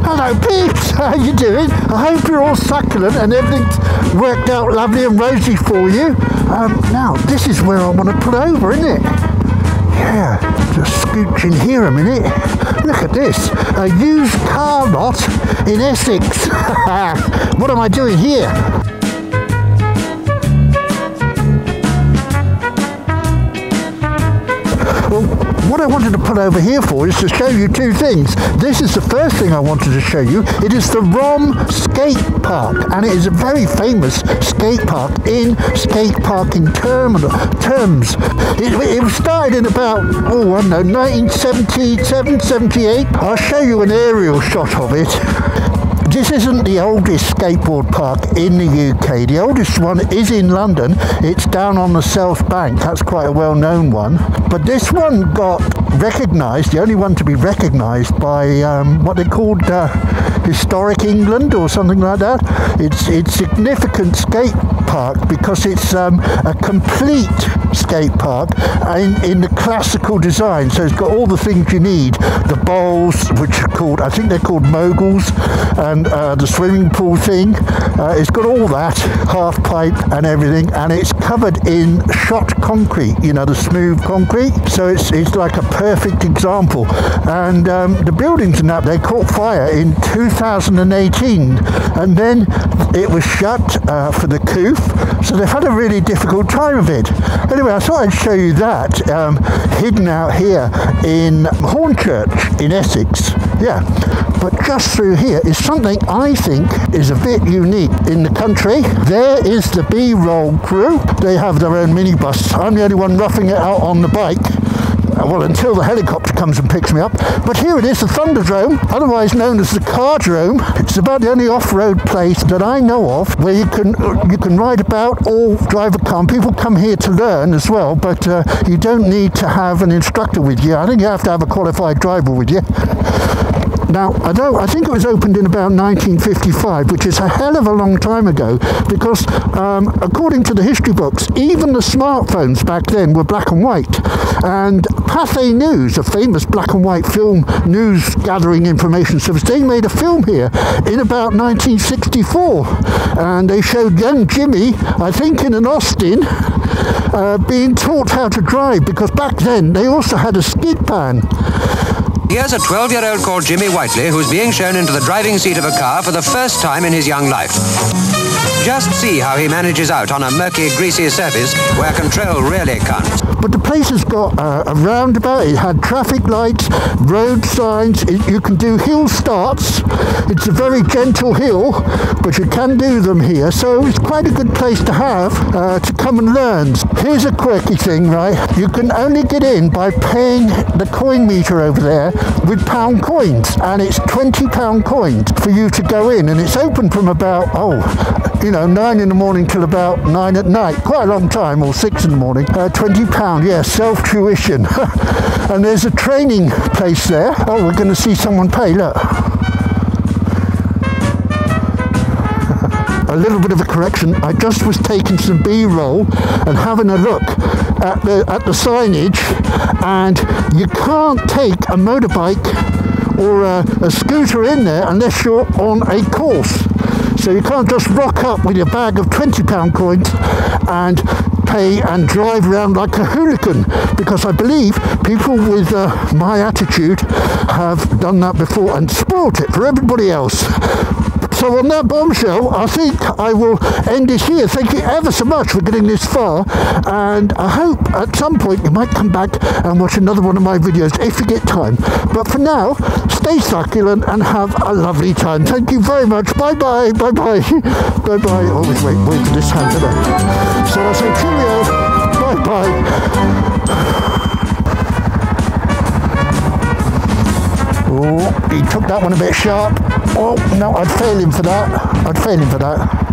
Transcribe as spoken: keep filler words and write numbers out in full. Hello peeps, how you doing? I hope you're all succulent and everything's worked out lovely and rosy for you. Um, now this is where I want to pull over, isn't it? Yeah, just scooch in here a minute. Look at this, a used car lot in Essex. What am I doing here? What I wanted to pull over here for is to show you two things. This is the first thing I wanted to show you. It is the Rom Skate Park, and it is a very famous skate park in skate parking term terms. It, it started in about, oh I don't know, nineteen seventy-seven, seventy-eight. I'll show you an aerial shot of it. This isn't the oldest skateboard park in the U K. The oldest one is in London. It's down on the South Bank. That's quite a well-known one. But this one got recognised, the only one to be recognised by um, what they called uh, Historic England or something like that. It's, it's significant skate park because it's um, a complete skate park in, in the classical design, so it's got all the things you need. The bowls, which are called, I think they're called moguls, and uh, the swimming pool thing. Uh, it's got all that, half pipe and everything, and it's covered in shot concrete, you know, the smooth concrete. So it's, it's like a perfect example. And um, the buildings and that, they caught fire in two thousand eighteen, and then it was shut uh, for the coup, so they've had a really difficult time of it. Anyway, I thought I'd show you that um, hidden out here in Hornchurch in Essex. Yeah, but just through here is something I think is a bit unique in the country. There is the B-roll crew. They have their own minibus. I'm the only one roughing it out on the bike. Well, until the helicopter comes and picks me up. But here it is, the Thunderdrome, otherwise known as the Cardrome. It's about the only off-road place that I know of where you can you can ride about or drive a car. And people come here to learn as well, but uh, you don't need to have an instructor with you. I think you have to have a qualified driver with you. Now, I, don't, I think it was opened in about nineteen fifty-five, which is a hell of a long time ago, because um, according to the history books, even the smartphones back then were black and white. And Pathé News, a famous black and white film news gathering information service, they made a film here in about nineteen sixty-four. And they showed young Jimmy, I think in an Austin, uh, being taught how to drive, because back then they also had a skid pan. Here's a twelve-year-old called Jimmy Whiteley who's being shown into the driving seat of a car for the first time in his young life. Just see how he manages out on a murky, greasy surface where control really counts. But the place has got uh, a roundabout, it had traffic lights, road signs, it, you can do hill starts. It's a very gentle hill, but you can do them here, so it's quite a good place to have, uh, to come and learn. Here's a quirky thing, right? You can only get in by paying the coin meter over there with pound coins, and it's twenty pound coins for you to go in, and it's open from about, oh, you know, nine in the morning till about nine at night, quite a long time, or six in the morning. Uh, twenty pound, yeah, self-tuition. And there's a training place there. Oh, we're going to see someone pay, look. A little bit of a correction, I just was taking some B-roll and having a look at the, at the signage, and you can't take a motorbike or a, a scooter in there unless you're on a course. So you can't just rock up with your bag of twenty pound coins and pay and drive around like a hooligan, because I believe people with uh, my attitude have done that before and spoilt it for everybody else. So on that bombshell, I think I will end it here. Thank you ever so much for getting this far, and I hope at some point you might come back and watch another one of my videos if you get time. But for now, stay succulent and have a lovely time. Thank you very much. Bye bye, bye bye, bye bye. Always wait, wait for this hand, don't I? So I'll say cheerio, bye bye. Oh, he took that one a bit sharp. Oh, no, I'd fail him for that. I'd fail him for that.